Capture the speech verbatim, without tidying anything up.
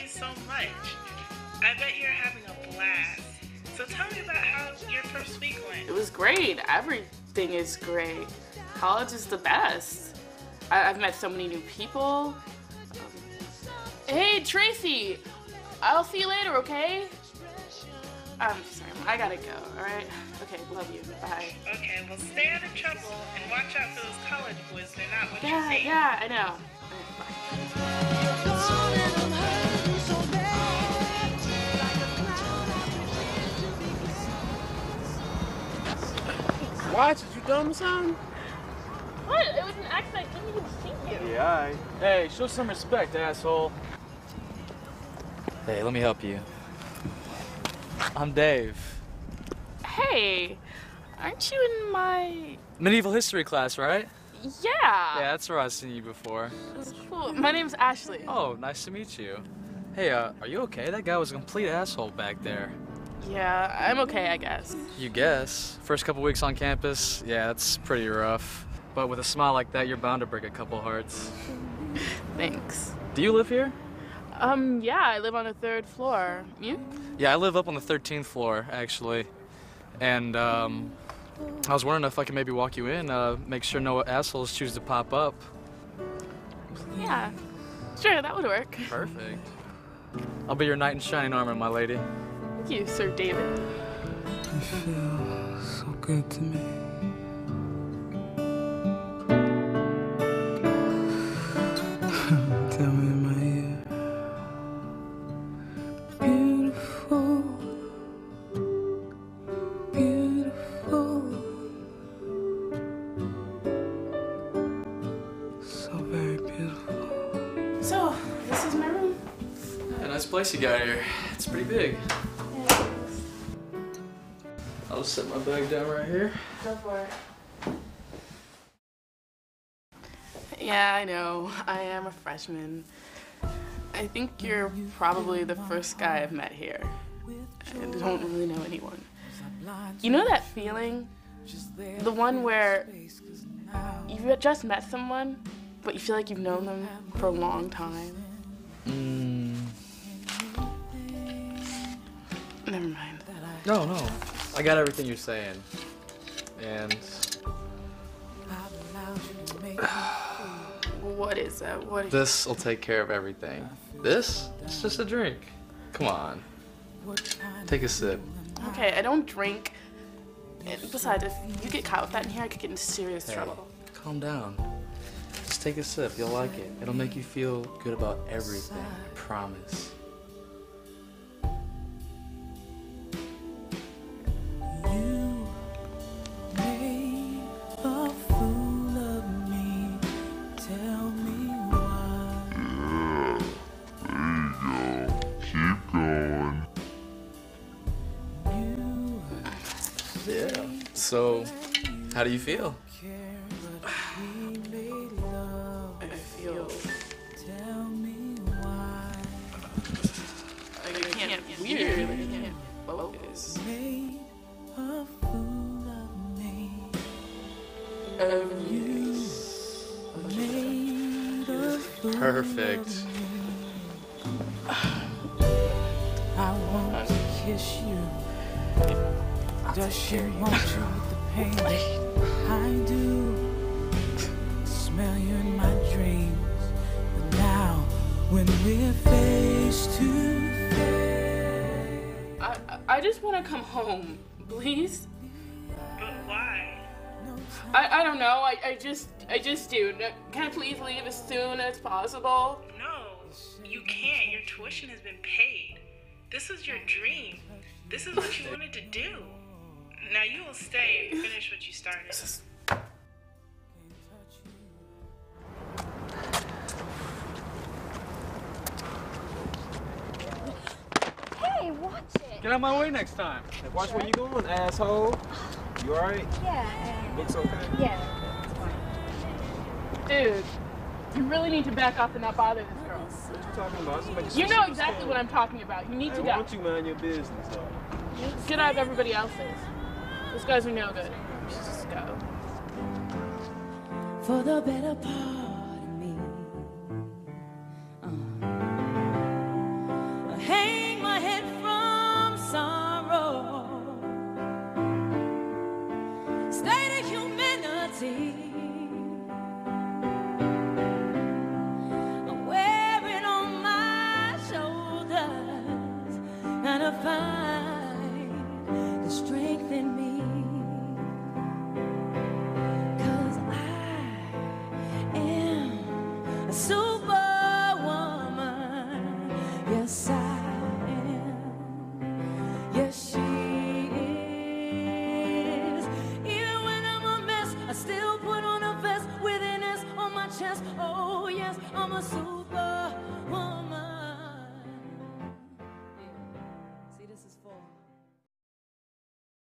you so much. I bet you're having a blast. So tell me about how your first week went. It was great. Everything is great. College is the best. I I've met so many new people. Um, hey, Tracy, I'll see you later, okay? I'm sorry, I gotta go, alright? Okay, love you, bye. Okay, well, stay out of trouble and watch out for those college boys. They're not what yeah, you think. Yeah, I know. Bye. Watch, you dumb or something? What? It was an accident. I didn't even see you. Yeah, alright. Hey, show some respect, asshole. Hey, let me help you. I'm Dave. Hey, aren't you in my... medieval history class, right? Yeah. Yeah, that's where I've seen you before. That's cool. My name's Ashley. Oh, nice to meet you. Hey, uh, are you okay? That guy was a complete asshole back there. Yeah, I'm okay, I guess. You guess? First couple weeks on campus, yeah, that's pretty rough. But with a smile like that, you're bound to break a couple hearts. Thanks. Do you live here? Um, yeah, I live on the third floor. You? Yeah, I live up on the thirteenth floor, actually. And, um, I was wondering if I could maybe walk you in, uh, make sure no assholes choose to pop up. Yeah, sure, that would work. Perfect. I'll be your knight in shining armor, my lady. Thank you, Sir David. You feel so good to me. Tell me in my ear. So, this is my room. Yeah, nice place you got here. It's pretty big. Yeah, it is. I'll just set my bag down right here. Go for it. Yeah, I know. I am a freshman. I think you're probably the first guy I've met here. I don't really know anyone. You know that feeling? The one where you've just met someone, but you feel like you've known them for a long time. Mm. Never mind. No, no. I got everything you're saying. And... what is that? What is this will take care of everything. This? It's just a drink. Come on. Take a sip. Okay, I don't drink. Besides, if you get caught with that in here, I could get into serious hey, trouble. Calm down. Just take a sip, you'll like it. It'll make you feel good about everything, I promise. You made a fool of me. Tell me why. Yeah, there you go. Keep going. You yeah. So, how do you feel? Weird. Focus. Perfect. I want to kiss you. Does she want you with the pain? I do. Smell you in my dreams. But now, when we're face to face. I just want to come home, please. But why? I, I don't know. I, I just I just do. Can I please leave as soon as possible? No, you can't. Your tuition has been paid. This is your dream. This is what you wanted to do. Now you will stay and finish what you started. Get out of my way next time. Like, watch sure. where you going, asshole. You alright? Yeah. Looks okay? Yeah. Dude, you really need to back off and not bother this girl. What you talking about? Somebody you know exactly what I'm talking about. You need hey, to go. Why don't you mind your business, though? Get out of everybody else's. Those guys are no good. Just go. For the better part of me. Uh, to find the strength in me, 'cause I am a superwoman. Yes, I